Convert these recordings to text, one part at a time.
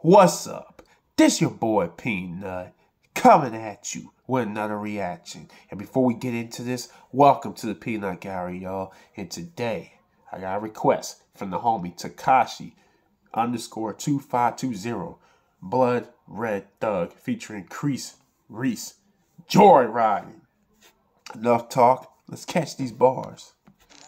What's up? This your boy Peanut, coming at you with another reaction. And before we get into this, welcome to the Peanut Gallery, y'all. And today, I got a request from the homie Takashi underscore 2520, Blood Red Thug, featuring Crease Reese, Joyriding. Enough talk, let's catch these bars.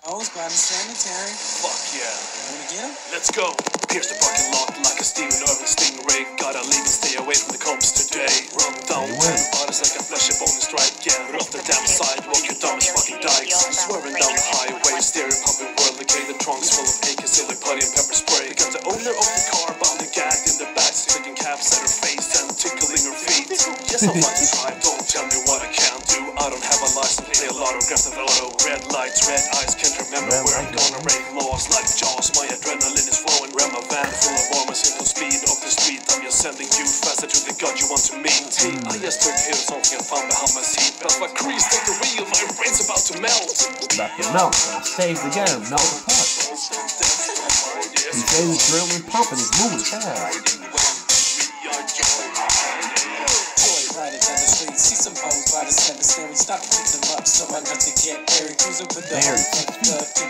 Nose by the cemetery. Fuck yeah. Wanna get him? Let's go. Here's the parking lot like a steaming urban stingray. Gotta leave and stay away from the cops today. Run down 10 bodies like a flash of bonus strike. Yeah, off the damn sidewalk, you dumb as fucking dykes. Swerving down the highway, steering pumping world decay. The trunks full of AK, silly putty and pepper spray. Got the owner of the car bound and gagged in the back, sticking caps at her face and tickling her feet. Yes, I'm fucking tired. Don't tell me what I can't do. I don't have a license, play a lot of Grand Theft Auto. Red lights, red eyes, can't remember where I'm gonna break laws like Jaws. My adrenaline is flowing, ram a van full of warmers into speed off the street. I'm just sending you faster to the god you want to meet. Hey, I just took here something and found behind my seat. That's my crease, take the wheel, my brain's about to melt. Back your mouth, save the game, melt the pot. You say the drill and pumping is moving fast. See some hoes by the cemetery, stop to pick them up, so I got to get buried. Cruising with the hoes, keep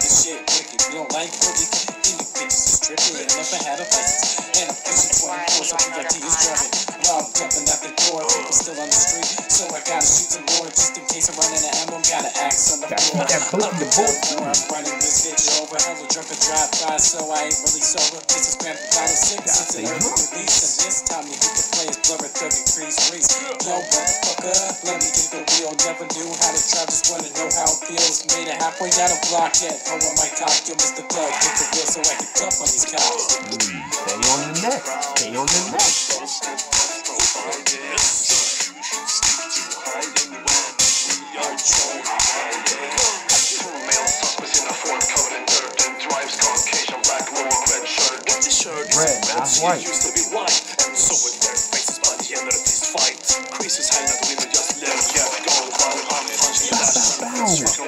the shit wicked. You don't like what we can do, you bitches is tripping. And never had a license, and I'm pushing 24, so PRT is driving. Rob jumping out the door, people still on the street, so I gotta shoot some more, just in case I'm running out of ammo, gotta axe on the floor. I'm the board, I'm running this bitch over, hella drunk and drive by, so I ain't really sober. This is Grand Theft Auto 6, it's an early release, and this time you hit the players, Blood Red Thug and Crease Reese. No motherfucker, let me get the wheel, never knew how to drive, just wanna know how it feels. Made it halfway down a block yet, oh on my cock, yo Mr. Thug, get the wheel so I can jump on these cops. Stay on the neck, stay on the neck. Red, not white. Used to be white, and so with their faces by the end of this fight. Creases hang out with just let yeah, go around and punch the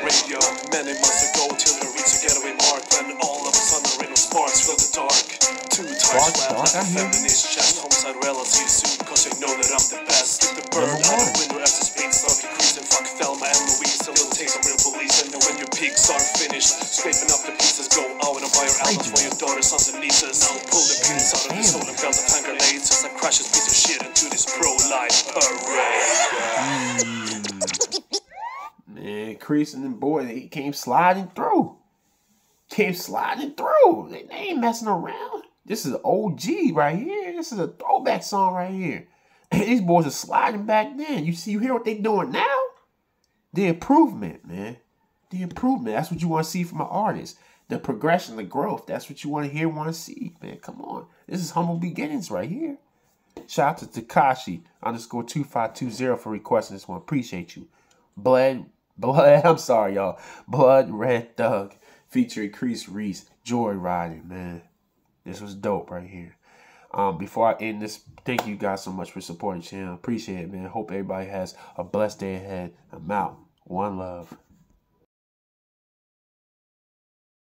radio. Many months ago till we reached a getaway mark, when all of a sudden Reno sparks filled the dark. Two times left like feminist chest, homicide relative soon, cause they know that I'm the best. Stick the bird out the window as the speed stuff increasing. Fuck Thelma and Louise, a little taste of real police. And when your peaks are finished, scraping up the pieces, go out and buy your albums for your daughter, sons and nieces. Now pull the pins out of the soul and belt of hand grenades as I crash this piece of shit into this pro-life parade. Man, Crease and them boy, they came sliding through. Came sliding through. They ain't messing around. This is an OG right here. This is a throwback song right here. These boys are sliding back then. You see, you hear what they doing now? The improvement, man. The improvement. That's what you want to see from an artist. The progression, the growth. That's what you want to hear, want to see, man. Come on. This is humble beginnings right here. Shout out to Takashi underscore 2520 for requesting this one. Appreciate you. Blood Red Thug featuring Crease Reese, Joyriding, man. This was dope right here. Before I end this, thank you guys so much for supporting the channel. Appreciate it, man. Hope everybody has a blessed day ahead. I'm out. One love.